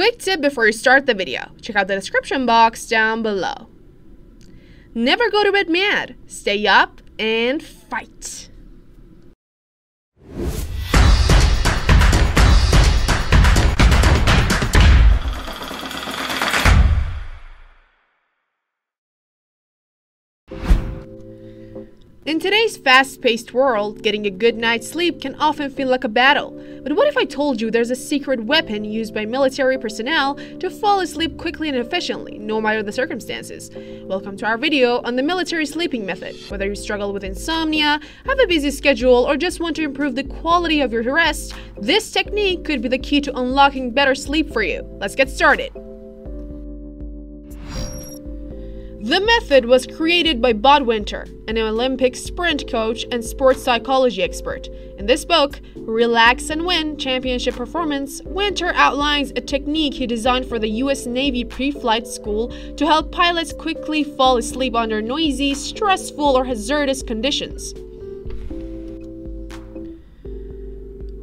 Quick tip before you start the video, check out the description box down below. Never go to bed mad, stay up and fight. In today's fast-paced world, getting a good night's sleep can often feel like a battle. But what if I told you there's a secret weapon used by military personnel to fall asleep quickly and efficiently, no matter the circumstances? Welcome to our video on the military sleeping method. Whether you struggle with insomnia, have a busy schedule, or just want to improve the quality of your rest, this technique could be the key to unlocking better sleep for you. Let's get started. The method was created by Bud Winter, an Olympic sprint coach and sports psychology expert. In this book, Relax and Win: Championship Performance, Winter outlines a technique he designed for the U.S. Navy Pre-Flight School to help pilots quickly fall asleep under noisy, stressful, or hazardous conditions.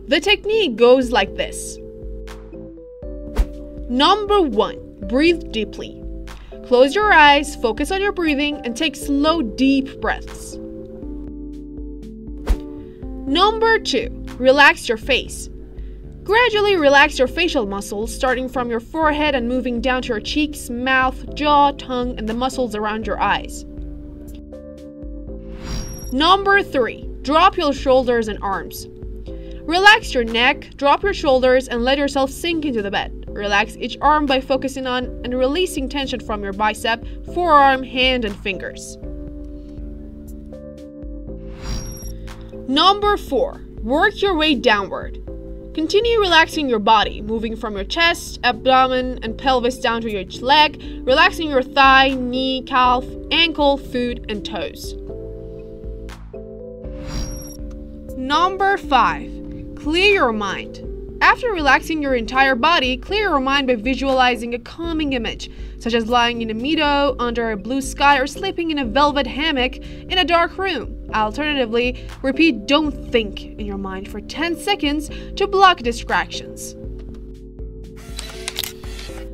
The technique goes like this. Number 1. Breathe deeply. Close your eyes, focus on your breathing, and take slow, deep breaths. Number 2. Relax your face. Gradually relax your facial muscles, starting from your forehead and moving down to your cheeks, mouth, jaw, tongue, and the muscles around your eyes. Number 3. Drop your shoulders and arms. Relax your neck, drop your shoulders, and let yourself sink into the bed. Relax each arm by focusing on and releasing tension from your bicep, forearm, hand, and fingers. Number 4. Work your way downward. Continue relaxing your body, moving from your chest, abdomen, and pelvis down to your leg, relaxing your thigh, knee, calf, ankle, foot, and toes. Number 5. Clear your mind. After relaxing your entire body, clear your mind by visualizing a calming image, such as lying in a meadow, under a blue sky, or sleeping in a velvet hammock in a dark room. Alternatively, repeat "don't think" in your mind for 10 seconds to block distractions.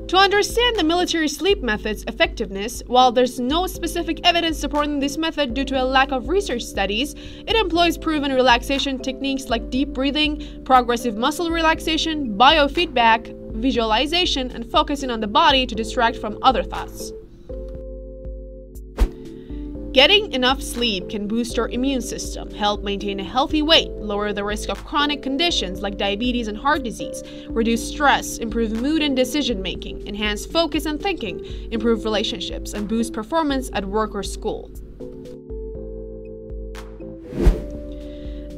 To understand the military sleep method's effectiveness, while there's no specific evidence supporting this method due to a lack of research studies, it employs proven relaxation techniques like deep breathing, progressive muscle relaxation, biofeedback, visualization, and focusing on the body to distract from other thoughts. Getting enough sleep can boost your immune system, help maintain a healthy weight, lower the risk of chronic conditions like diabetes and heart disease, reduce stress, improve mood and decision-making, enhance focus and thinking, improve relationships, and boost performance at work or school.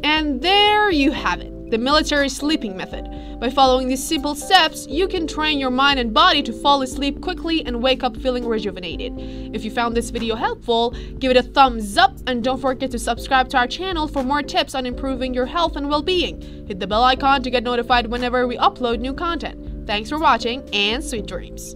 And there you have it, the military sleeping method. By following these simple steps, you can train your mind and body to fall asleep quickly and wake up feeling rejuvenated. If you found this video helpful, give it a thumbs up and don't forget to subscribe to our channel for more tips on improving your health and well-being. Hit the bell icon to get notified whenever we upload new content. Thanks for watching and sweet dreams!